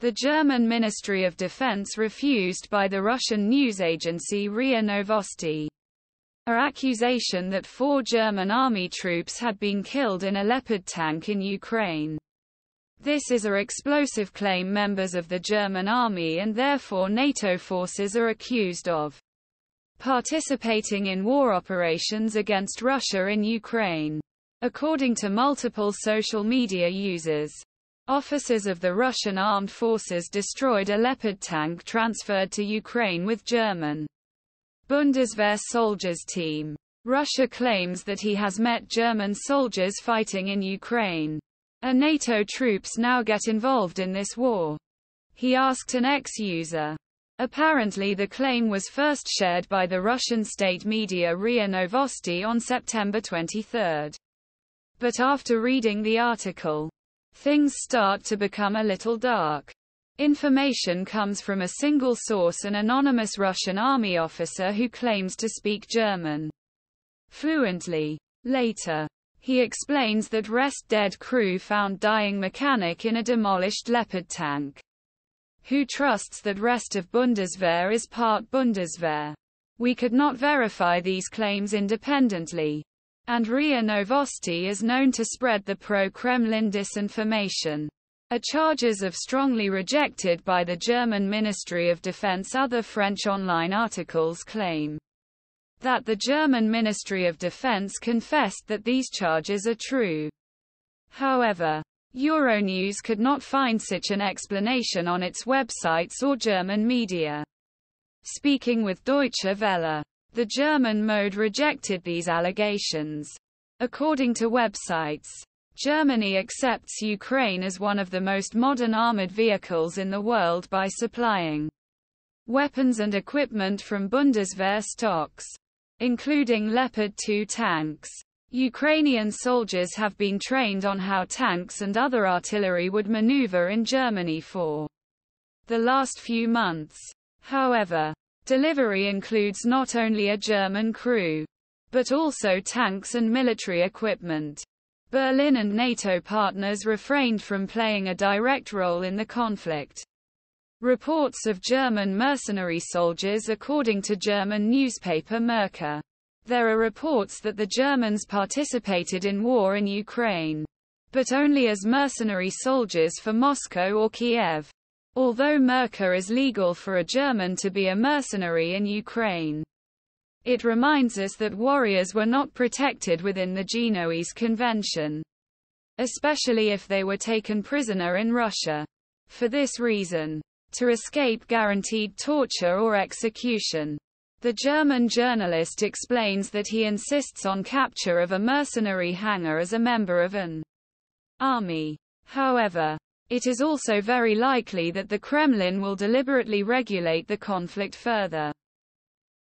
The German Ministry of Defense refused by the Russian news agency RIA Novosti an accusation that 4 German army troops had been killed in a Leopard tank in Ukraine. This is an explosive claim members of the German army and therefore NATO forces are accused of participating in war operations against Russia in Ukraine. According to multiple social media users, officers of the Russian armed forces destroyed a Leopard tank transferred to Ukraine with German Bundeswehr soldiers team. Russia claims that he has met German soldiers fighting in Ukraine. Are NATO troops now get involved in this war? He asked an ex-user. Apparently the claim was first shared by the Russian state media RIA Novosti on September 23. But after reading the article, things start to become a little dark. Information comes from a single source, an anonymous Russian army officer who claims to speak German fluently. Later, he explains that rest-dead crew found dying mechanic in a demolished Leopard tank, who trusts that rest of Bundeswehr is part Bundeswehr. We could not verify these claims independently. And RIA Novosti is known to spread the pro-Kremlin disinformation. Charges are strongly rejected by the German Ministry of Defense. Other French online articles claim that the German Ministry of Defense confessed that these charges are true. However, Euronews could not find such an explanation on its websites or German media. Speaking with Deutsche Welle, the German mode rejected these allegations. According to websites, Germany accepts Ukraine as one of the most modern armored vehicles in the world by supplying weapons and equipment from Bundeswehr stocks, including Leopard 2 tanks. Ukrainian soldiers have been trained on how tanks and other artillery would maneuver in Germany for the last few months. However, delivery includes not only a German crew, but also tanks and military equipment. Berlin and NATO partners refrained from playing a direct role in the conflict. Reports of German mercenary soldiers. According to German newspaper Merkur, there are reports that the Germans participated in war in Ukraine, but only as mercenary soldiers for Moscow or Kiev. Although Merkur is legal for a German to be a mercenary in Ukraine, it reminds us that warriors were not protected within the Genoese Convention, especially if they were taken prisoner in Russia. For this reason, to escape guaranteed torture or execution. The German journalist explains that he insists on capture of a mercenary hangar as a member of an army. However, it is also very likely that the Kremlin will deliberately regulate the conflict further.